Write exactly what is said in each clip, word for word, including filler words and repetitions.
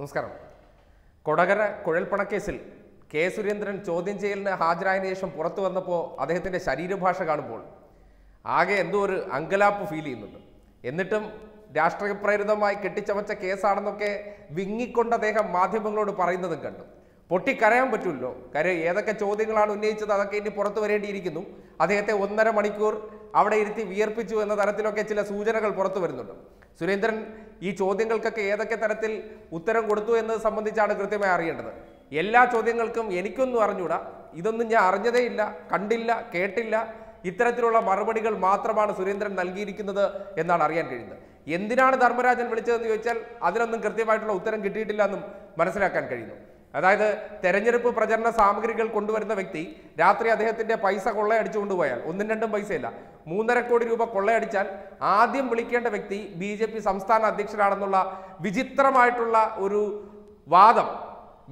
നമസ്കാരം. കൊടകര കുഴൽപ്പണക്കേസിൽ കെ സുരേന്ദ്രൻ ചോദ്യം ചെയ്യലിന് ഹാജരായതിനു ശേഷം പുറത്തു വന്നപ്പോൾ അദ്ദേഹത്തിൻ്റെ ശരീരഭാഷ കാണുമ്പോൾ ആകെ എന്തോ ഒരു അങ്കലാപ്പ് ഫീൽ ചെയ്യുന്നുണ്ട്. എന്നിട്ടും രാഷ്ട്രീയപ്രേരിതമായി കെട്ടിച്ചമച്ച കേസാണെന്നൊക്കെ വിങ്ങിക്കൊണ്ട് അദ്ദേഹം മാധ്യമങ്ങളോട് പറയുന്നതും കണ്ടു. പൊട്ടിക്കരയാൻ പറ്റുമല്ലോ, കാര്യം ഏതൊക്കെ ചോദ്യങ്ങളാണ് ഉന്നയിച്ചത് അതൊക്കെ ഇനി പുറത്തു വരേണ്ടിയിരിക്കുന്നു. അദ്ദേഹത്തെ ഒന്നര മണിക്കൂർ അവിടെ ഇരുത്തി വിയർപ്പിച്ചു എന്ന തരത്തിലൊക്കെ ചില സൂചനകൾ പുറത്തു വരുന്നുണ്ട്. സുരേന്ദ്രൻ ഈ ചോദ്യങ്ങൾക്കൊക്കെ ഏതൊക്കെ തരത്തിൽ ഉത്തരം കൊടുത്തു എന്നത് സംബന്ധിച്ചാണ് കൃത്യമായി അറിയേണ്ടത്. എല്ലാ ചോദ്യങ്ങൾക്കും എനിക്കൊന്നും അറിഞ്ഞൂടാ, ഇതൊന്നും ഞാൻ അറിഞ്ഞതേ ഇല്ല, കണ്ടില്ല, കേട്ടില്ല, ഇത്തരത്തിലുള്ള മറുപടികൾ മാത്രമാണ് സുരേന്ദ്രൻ നൽകിയിരിക്കുന്നത് എന്നാണ് അറിയാൻ കഴിയുന്നത്. എന്തിനാണ് ധർമ്മരാജൻ വിളിച്ചതെന്ന് ചോദിച്ചാൽ അതിനൊന്നും കൃത്യമായിട്ടുള്ള ഉത്തരം കിട്ടിയിട്ടില്ല എന്നും മനസ്സിലാക്കാൻ കഴിയുന്നു. അതായത് തെരഞ്ഞെടുപ്പ് പ്രചരണ സാമഗ്രികൾ കൊണ്ടുവരുന്ന വ്യക്തി രാത്രി അദ്ദേഹത്തിൻ്റെ പൈസ കൊള്ളയടിച്ചു കൊണ്ടുപോയാൽ, ഒന്നും രണ്ടും പൈസയില്ല, മൂന്നര കോടി രൂപ കൊള്ളയടിച്ചാൽ ആദ്യം വിളിക്കേണ്ട വ്യക്തി ബി ജെ പി സംസ്ഥാന അധ്യക്ഷനാണെന്നുള്ള വിചിത്രമായിട്ടുള്ള ഒരു വാദം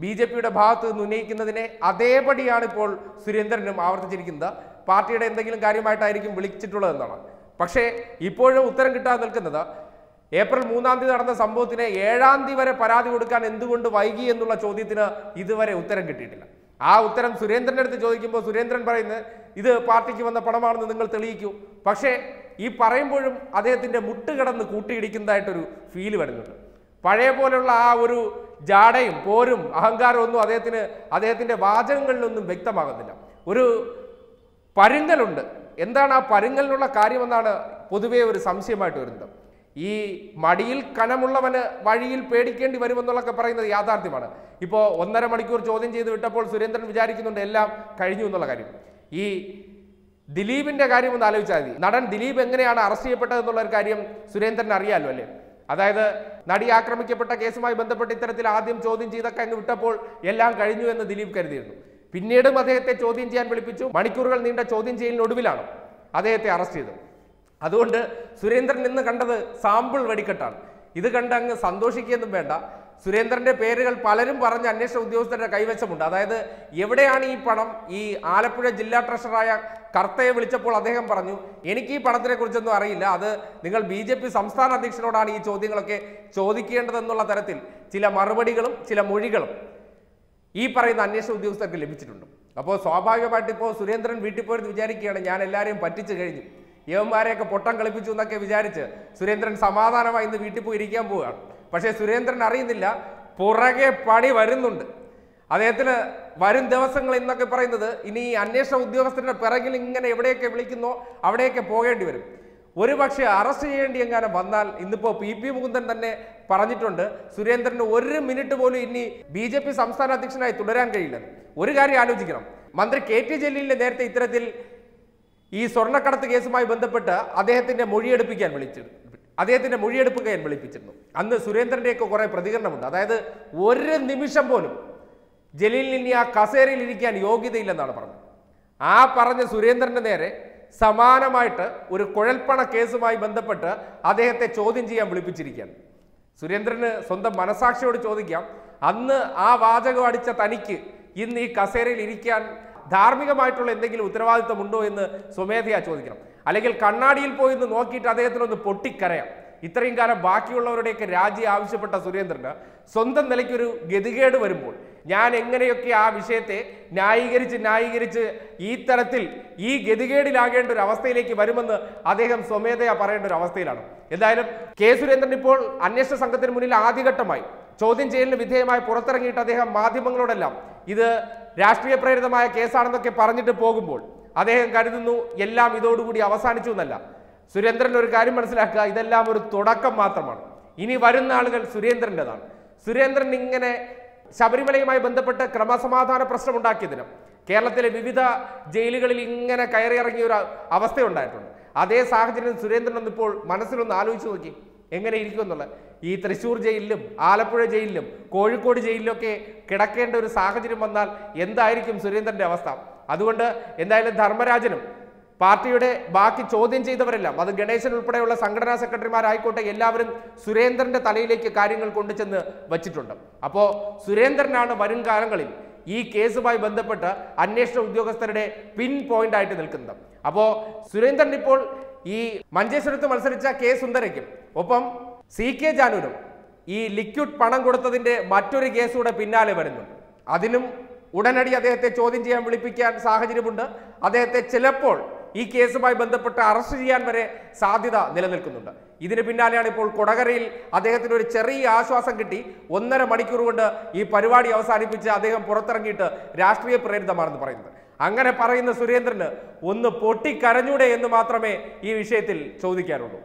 ബി ജെ പിയുടെ ഭാഗത്ത് നിന്ന് ഉന്നയിക്കുന്നതിനെ അതേപടിയാണ് ഇപ്പോൾ സുരേന്ദ്രനും ആവർത്തിച്ചിരിക്കുന്നത്. പാർട്ടിയുടെ എന്തെങ്കിലും കാര്യമായിട്ടായിരിക്കും വിളിച്ചിട്ടുള്ളതെന്നാണ്. പക്ഷേ ഇപ്പോഴും ഉത്തരം കിട്ടാതെ നിൽക്കുന്നത് ഏപ്രിൽ മൂന്നാം തീയതി നടന്ന സംഭവത്തിന് ഏഴാം തീയതി വരെ പരാതി കൊടുക്കാൻ എന്തുകൊണ്ട് വൈകി എന്നുള്ള ചോദ്യത്തിന് ഇതുവരെ ഉത്തരം കിട്ടിയിട്ടില്ല. ആ ഉത്തരം സുരേന്ദ്രൻ്റെ അടുത്ത് ചോദിക്കുമ്പോൾ സുരേന്ദ്രൻ പറയുന്നത് ഇത് പാർട്ടിക്ക് വന്ന പണമാണെന്ന് നിങ്ങൾ തെളിയിക്കൂ. പക്ഷേ ഈ പറയുമ്പോഴും അദ്ദേഹത്തിൻ്റെ മുട്ടുകിടന്ന് കൂട്ടിയിടിക്കുന്നതായിട്ടൊരു ഫീല് വരുന്നുണ്ട്. പഴയ പോലെയുള്ള ആ ഒരു ജാടയും പോരും അഹങ്കാരവും ഒന്നും അദ്ദേഹത്തിന് അദ്ദേഹത്തിൻ്റെ വാചകങ്ങളിലൊന്നും വ്യക്തമാകുന്നില്ല. ഒരു പരുങ്ങലുണ്ട്. എന്താണ് ആ പരുങ്ങലിനുള്ള കാര്യമെന്നാണ് പൊതുവേ ഒരു സംശയമായിട്ട് വരുന്നത്. ഈ മടിയിൽ കനമുള്ളവന് വഴിയിൽ പേടിക്കേണ്ടി വരുമെന്നുള്ളൊക്കെ പറയുന്നത് യാഥാർത്ഥ്യമാണ്. ഇപ്പോൾ ഒന്നര മണിക്കൂർ ചോദ്യം ചെയ്ത് വിട്ടപ്പോൾ സുരേന്ദ്രൻ വിചാരിക്കുന്നുണ്ട് എല്ലാം കഴിഞ്ഞു എന്നുള്ള കാര്യം. ഈ ദിലീപിൻ്റെ കാര്യം ഒന്ന് ആലോചിച്ചാൽ മതി. നടൻ ദിലീപ് എങ്ങനെയാണ് അറസ്റ്റ് ചെയ്യപ്പെട്ടതെന്നുള്ളൊരു കാര്യം സുരേന്ദ്രൻ അറിയാമല്ലോ അല്ലേ. അതായത് നടി ആക്രമിക്കപ്പെട്ട കേസുമായി ബന്ധപ്പെട്ട് ഇത്തരത്തിൽ ആദ്യം ചോദ്യം ചെയ്തൊക്കെ അങ്ങ് വിട്ടപ്പോൾ എല്ലാം കഴിഞ്ഞു എന്ന് ദിലീപ് കരുതിയിരുന്നു. പിന്നീടും അദ്ദേഹത്തെ ചോദ്യം ചെയ്യാൻ വിളിപ്പിച്ചു. മണിക്കൂറുകൾ നീണ്ട ചോദ്യം ചെയ്യലിനൊടുവിലാണ് അദ്ദേഹത്തെ അറസ്റ്റ് ചെയ്തത്. അതുകൊണ്ട് സുരേന്ദ്രൻ ഇന്ന് കണ്ടത് സാമ്പിൾ വെടിക്കെട്ടാണ്. ഇത് കണ്ട് അങ്ങ് സന്തോഷിക്കുകയൊന്നും വേണ്ട. സുരേന്ദ്രൻ്റെ പേരുകൾ പലരും പറഞ്ഞ് അന്വേഷണ ഉദ്യോഗസ്ഥരുടെ കൈവശമുണ്ട്. അതായത് എവിടെയാണ് ഈ പണം? ഈ ആലപ്പുഴ ജില്ലാ ട്രഷററായ കർത്തയെ വിളിച്ചപ്പോൾ അദ്ദേഹം പറഞ്ഞു എനിക്ക് ഈ പണത്തിനെ കുറിച്ചൊന്നും അറിയില്ല, അത് നിങ്ങൾ ബി ജെ പി സംസ്ഥാന അധ്യക്ഷനോടാണ് ഈ ചോദ്യങ്ങളൊക്കെ ചോദിക്കേണ്ടതെന്നുള്ള തരത്തിൽ ചില മറുപടികളും ചില മൊഴികളും ഈ പറയുന്ന അന്വേഷണ ഉദ്യോഗസ്ഥർക്ക് ലഭിച്ചിട്ടുണ്ട്. അപ്പോൾ സ്വാഭാവികമായിട്ട് ഇപ്പോൾ സുരേന്ദ്രൻ വീട്ടിൽ പോയിരുന്ന് വിചാരിക്കുകയാണ് ഞാൻ എല്ലാവരെയും പറ്റിച്ചു കഴിഞ്ഞു, യവന്മാരെയൊക്കെ പൊട്ടം കളിപ്പിച്ചു എന്നൊക്കെ വിചാരിച്ച് സുരേന്ദ്രൻ സമാധാനമായി ഇന്ന് വീട്ടിൽ പോയി ഇരിക്കാൻ പോവുകയാണ്. പക്ഷേ സുരേന്ദ്രൻ അറിയുന്നില്ല പുറകെ പണി വരുന്നുണ്ട് അദ്ദേഹത്തിന്. വരും ദിവസങ്ങൾ എന്നൊക്കെ പറയുന്നത് ഇനി അന്വേഷണ ഉദ്യോഗസ്ഥരുടെ പിറകിൽ ഇങ്ങനെ എവിടെയൊക്കെ വിളിക്കുന്നോ അവിടെയൊക്കെ പോകേണ്ടി വരും. ഒരു പക്ഷേ അറസ്റ്റ് ചെയ്യേണ്ടി എങ്ങാനും വന്നാൽ, ഇന്നിപ്പോൾ പി പി മുകുന്ദൻ തന്നെ പറഞ്ഞിട്ടുണ്ട് സുരേന്ദ്രന് ഒരു മിനിറ്റ് പോലും ഇനി ബി ജെ പി സംസ്ഥാന അധ്യക്ഷനായി തുടരാൻ കഴിയില്ലെന്ന്. ഒരു കാര്യം ആലോചിക്കണം, മന്ത്രി കെ ടി ജലീലിനെ നേരത്തെ ഇത്തരത്തിൽ ഈ സ്വർണ്ണക്കടത്ത് കേസുമായി ബന്ധപ്പെട്ട് അദ്ദേഹത്തിൻ്റെ മൊഴിയെടുപ്പിക്കാൻ വിളിച്ചിരുന്നു അദ്ദേഹത്തിൻ്റെ മൊഴിയെടുപ്പിക്കാൻ വിളിപ്പിച്ചിരുന്നു അന്ന് സുരേന്ദ്രൻ്റെയൊക്കെ കുറേ പ്രതികരണമുണ്ട്. അതായത് ഒരു നിമിഷം പോലും ജലീലിന് ഇനി ആ കസേരയിൽ ഇരിക്കാൻ യോഗ്യതയില്ലെന്നാണ് പറഞ്ഞത്. ആ പറഞ്ഞ സുരേന്ദ്രൻ്റെ നേരെ സമാനമായിട്ട് ഒരു കുഴൽപ്പണ കേസുമായി ബന്ധപ്പെട്ട് അദ്ദേഹത്തെ ചോദ്യം ചെയ്യാൻ വിളിപ്പിച്ചിരിക്കുകയാണ്. സുരേന്ദ്രന് സ്വന്തം മനസാക്ഷിയോട് ചോദിക്കാം, അന്ന് ആ വാചകം അടിച്ച തനിക്ക് ഇന്ന് ഈ കസേരയിൽ ഇരിക്കാൻ ധാർമ്മികമായിട്ടുള്ള എന്തെങ്കിലും ഉത്തരവാദിത്വമുണ്ടോ എന്ന് സ്വമേധയാ ചോദിക്കണം. അല്ലെങ്കിൽ കണ്ണാടിയിൽ പോയി ഒന്ന് നോക്കിയിട്ട് അദ്ദേഹത്തിനൊന്ന് പൊട്ടിക്കരയാം. ഇത്രയും കാലം ബാക്കിയുള്ളവരുടെയൊക്കെ രാജി ആവശ്യപ്പെട്ട സുരേന്ദ്രന് സ്വന്തം നിലയ്ക്കൊരു ഗതികേട് വരുമ്പോൾ ഞാൻ എങ്ങനെയൊക്കെ ആ വിഷയത്തെ ന്യായീകരിച്ച് ന്യായീകരിച്ച് ഈ തരത്തിൽ ഈ ഗതികേടിലാകേണ്ട ഒരു അവസ്ഥയിലേക്ക് വരുമെന്ന് അദ്ദേഹം സ്വമേധയാ പറയേണ്ട ഒരു അവസ്ഥയിലാണ്. എന്തായാലും കെ സുരേന്ദ്രൻ ഇപ്പോൾ അന്വേഷണ സംഘത്തിന് മുന്നിൽ ആദ്യഘട്ടമായി ചോദ്യം ചെയ്യലിന് വിധേയമായി പുറത്തിറങ്ങിയിട്ട് അദ്ദേഹം മാധ്യമങ്ങളോടെല്ലാം ഇത് രാഷ്ട്രീയ പ്രേരിതമായ കേസാണെന്നൊക്കെ പറഞ്ഞിട്ട് പോകുമ്പോൾ അദ്ദേഹം കരുതുന്നു എല്ലാം ഇതോടുകൂടി അവസാനിച്ചു എന്നല്ല. സുരേന്ദ്രൻ ഒരു കാര്യം മനസ്സിലാക്കുക, ഇതെല്ലാം ഒരു തുടക്കം മാത്രമാണ്. ഇനി വരുന്ന ആളുകൾ സുരേന്ദ്രൻ്റെതാണ്. സുരേന്ദ്രൻ ഇങ്ങനെ ശബരിമലയുമായി ബന്ധപ്പെട്ട് ക്രമസമാധാന പ്രശ്നമുണ്ടാക്കിയതിന് കേരളത്തിലെ വിവിധ ജയിലുകളിൽ ഇങ്ങനെ കയറിയിറങ്ങിയ ഒരു അവസ്ഥയുണ്ടായിട്ടുണ്ട്. അതേ സാഹചര്യം സുരേന്ദ്രൻ ഒന്നിപ്പോൾ മനസ്സിലൊന്ന് ആലോചിച്ച് നോക്കി എങ്ങനെ ഇരിക്കുമെന്നുള്ളത്. ഈ തൃശ്ശൂർ ജയിലിലും ആലപ്പുഴ ജയിലിലും കോഴിക്കോട് ജയിലിലൊക്കെ കിടക്കേണ്ട ഒരു സാഹചര്യം വന്നാൽ എന്തായിരിക്കും സുരേന്ദ്രൻ്റെ അവസ്ഥ? അതുകൊണ്ട് എന്തായാലും ധർമ്മരാജനും പാർട്ടിയുടെ ബാക്കി ചോദ്യം ചെയ്തവരെല്ലാം, അത് ഗണേശൻ ഉൾപ്പെടെയുള്ള സംഘടനാ സെക്രട്ടറിമാരായിക്കോട്ടെ, എല്ലാവരും സുരേന്ദ്രൻ്റെ തലയിലേക്ക് കാര്യങ്ങൾ കൊണ്ടു ചെന്ന് വച്ചിട്ടുണ്ട്. അപ്പോൾ സുരേന്ദ്രനാണ് വരും കാലങ്ങളിൽ ഈ കേസുമായി ബന്ധപ്പെട്ട് അന്വേഷണ ഉദ്യോഗസ്ഥരുടെ പിൻ പോയിന്റായിട്ട് നിൽക്കുന്നത്. അപ്പോൾ സുരേന്ദ്രൻ ഇപ്പോൾ ഈ മഞ്ചേശ്വരത്ത് മത്സരിച്ച കെ സുന്ദരയ്ക്കും ഒപ്പം സി കെ ജാനൂരും ഈ ലിക്വിഡ് പണം കൊടുത്തതിന്റെ മറ്റൊരു കേസ് കൂടെ പിന്നാലെ വരുന്നുണ്ട്. അതിനും ഉടനടി അദ്ദേഹത്തെ ചോദ്യം ചെയ്യാൻ വിളിപ്പിക്കാൻ സാഹചര്യമുണ്ട്. അദ്ദേഹത്തെ ചിലപ്പോൾ ഈ കേസുമായി ബന്ധപ്പെട്ട് അറസ്റ്റ് ചെയ്യാൻ വരെ സാധ്യത നിലനിൽക്കുന്നുണ്ട്. ഇതിന് പിന്നാലെയാണ് ഇപ്പോൾ കൊടകരയിൽ അദ്ദേഹത്തിന് ഒരു ചെറിയ ആശ്വാസം കിട്ടി. ഒന്നര മണിക്കൂർ കൊണ്ട് ഈ പരിപാടി അവസാനിപ്പിച്ച് അദ്ദേഹം പുറത്തിറങ്ങിയിട്ട് രാഷ്ട്രീയ പ്രേരിതമാണെന്ന് പറയുന്നത്. അങ്ങനെ പറയുന്ന സുരേന്ദ്രന് ഒന്ന് പൊട്ടിക്കരഞ്ഞൂടെ എന്ന് മാത്രമേ ഈ വിഷയത്തിൽ ചോദിക്കാനുള്ളൂ.